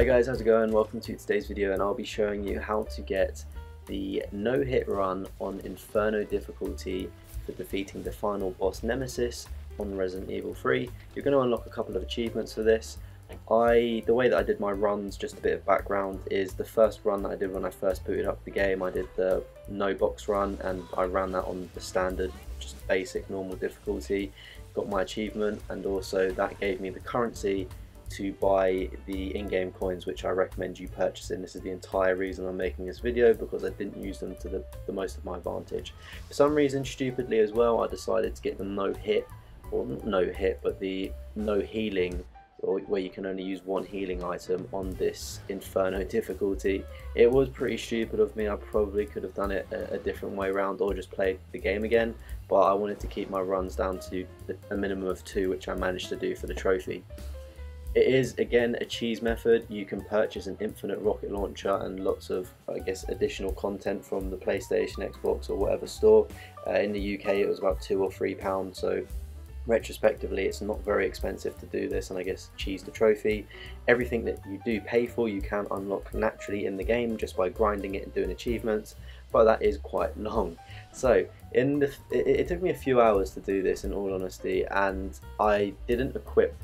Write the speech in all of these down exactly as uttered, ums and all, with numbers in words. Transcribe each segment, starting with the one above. Hi guys, how's it going? Welcome to today's video, and I'll be showing you how to get the no-hit run on Inferno difficulty for defeating the final boss Nemesis on Resident Evil three. You're going to unlock a couple of achievements for this. I, the way that I did my runs, just a bit of background, is the first run that I did when I first booted up the game, I did the no box run and I ran that on the standard, just basic normal difficulty, got my achievement, and also that gave me the currency to buy the in-game coins, which I recommend you purchasing. This is the entire reason I'm making this video, because I didn't use them to the, the most of my advantage. For some reason, stupidly as well, I decided to get the no hit, or not no hit, but the no healing, or where you can only use one healing item on this Inferno difficulty. It was pretty stupid of me. I probably could have done it a, a different way around, or just played the game again, but I wanted to keep my runs down to the, a minimum of two, which I managed to do for the trophy. It is, again, a cheese method. You can purchase an infinite rocket launcher and lots of, I guess, additional content from the PlayStation, Xbox, or whatever store. Uh, in the U K, it was about two or three pounds, so retrospectively, it's not very expensive to do this, and I guess cheese the trophy. Everything that you do pay for, you can unlock naturally in the game just by grinding it and doing achievements, but that is quite long. So in the, it, it took me a few hours to do this, in all honesty, and I didn't equip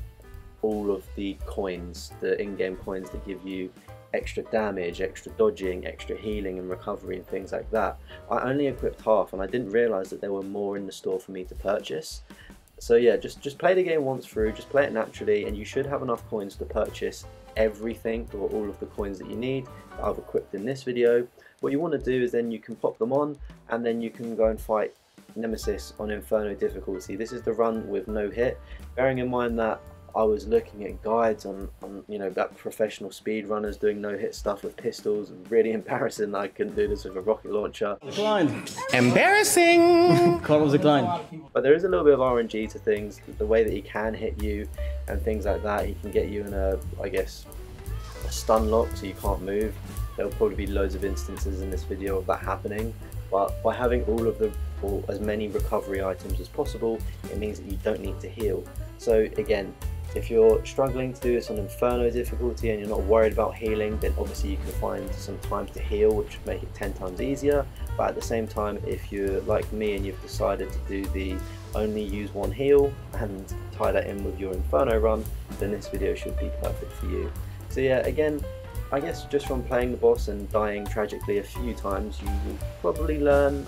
all of the coins, the in-game coins that give you extra damage, extra dodging, extra healing and recovery and things like that. I only equipped half, and I didn't realise that there were more in the store for me to purchase. So yeah, just, just play the game once through, just play it naturally, and you should have enough coins to purchase everything, or all of the coins that you need that I've equipped in this video. What you want to do is then you can pop them on, and then you can go and fight Nemesis on Inferno difficulty. This is the run with no hit, bearing in mind that I was looking at guides on, on you know, that professional speedrunners doing no-hit stuff with pistols. Really embarrassing that I couldn't do this with a rocket launcher. Decline. Embarrassing! Columns decline. But there is a little bit of R N G to things, the way that he can hit you and things like that. He can get you in a, I guess, a stun lock, so you can't move. There'll probably be loads of instances in this video of that happening. But by having all of the, or as many recovery items as possible, it means that you don't need to heal. So again, if you're struggling to do this on Inferno difficulty and you're not worried about healing, then obviously you can find some time to heal, which would make it ten times easier. But at the same time, if you're like me and you've decided to do the only use one heal and tie that in with your Inferno run, then this video should be perfect for you. So yeah, again, I guess just from playing the boss and dying tragically a few times, you will probably learn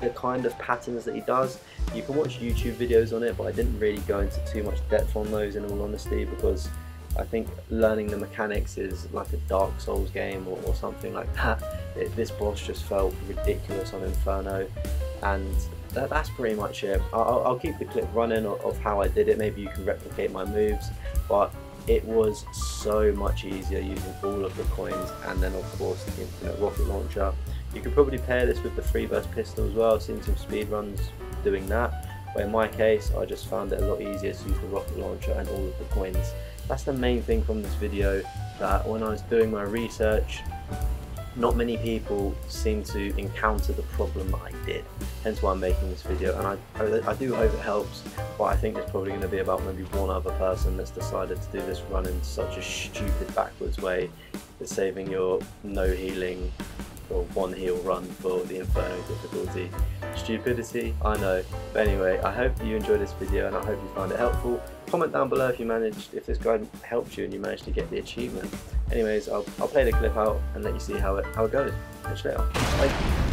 the kind of patterns that he does. You can watch YouTube videos on it, but I didn't really go into too much depth on those, in all honesty, because I think learning the mechanics is like a Dark Souls game or, or something like that. It, this boss just felt ridiculous on Inferno, and that, that's pretty much it. I'll, I'll keep the clip running of, of how I did it. Maybe you can replicate my moves, but it was so much easier using all of the coins, and then of course the infinite rocket launcher. You could probably pair this with the free burst pistol as well. I've seen some speedruns doing that, but in my case I just found it a lot easier to use the rocket launcher and all of the coins. That's the main thing from this video, that when I was doing my research, not many people seem to encounter the problem that I did, hence why I'm making this video, and I, I, I do hope it helps, but I think there's probably going to be about maybe one other person that's decided to do this run in such a stupid backwards way, that saving your no healing or one heal run for the Inferno difficulty. Stupidity, I know, but anyway, I hope you enjoyed this video and I hope you found it helpful. Comment down below if you managed, if this guide helped you and you managed to get the achievement. Anyways, I'll, I'll play the clip out and let you see how it, how it goes. Catch you later. Bye.